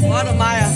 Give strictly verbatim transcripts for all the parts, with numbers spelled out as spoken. Bora, Maia.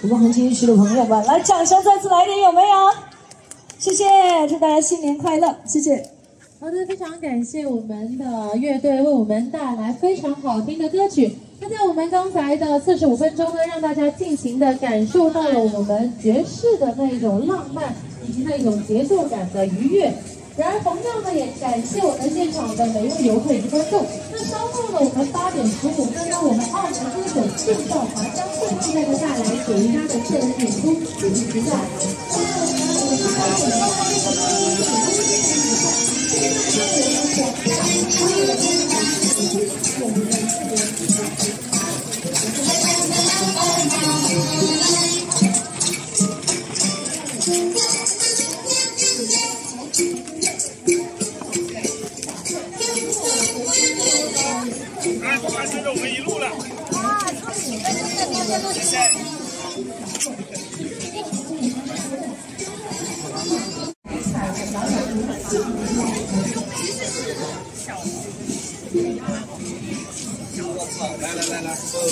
我们红旗一区的朋友们，来掌声再次来点有没有？谢谢，祝大家新年快乐！谢谢。好的，非常感谢我们的乐队为我们带来非常好听的歌曲。那在我们刚才的四十五分钟呢，让大家尽情的感受到了我们爵士的那一种浪漫以及那种节奏感的愉悦。然而，同样呢，也感谢我们现场的每一位游客以及观众。那稍后呢，我们八点十五分呢，我们澳门歌手郑少华将会为大家带来属于他的个人演出，以及比赛。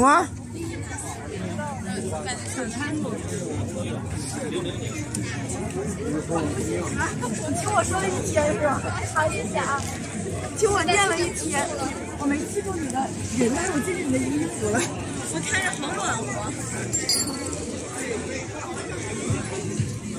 么？听我说了一天是吧？好意思啊，听我念了一天，我没记住你的人，但是我记住你的衣服了。我看着好暖和。 新人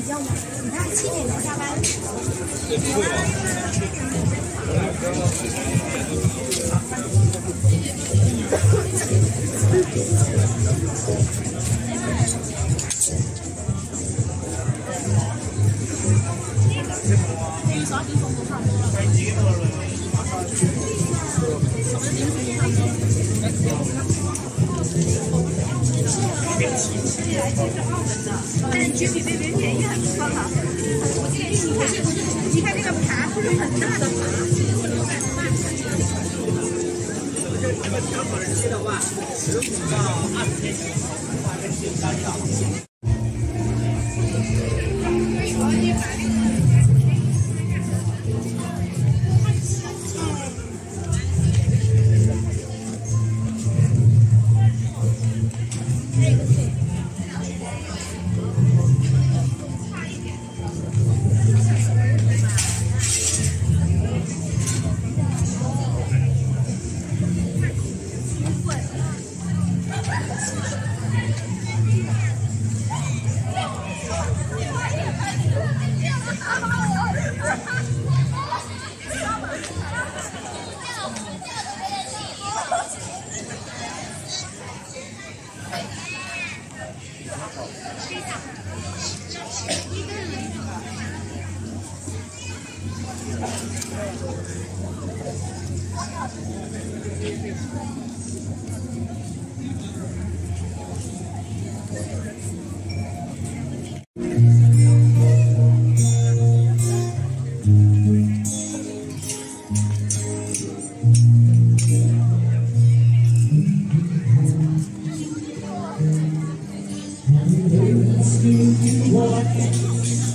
年纪比较晚，你看七点就下班了。那个小品种都差不多了。 但是绝比贝贝便宜很多了。我建议你看，你看那个爬是很大的爬。这个小果吃的话，十五到二十天，大概是三到。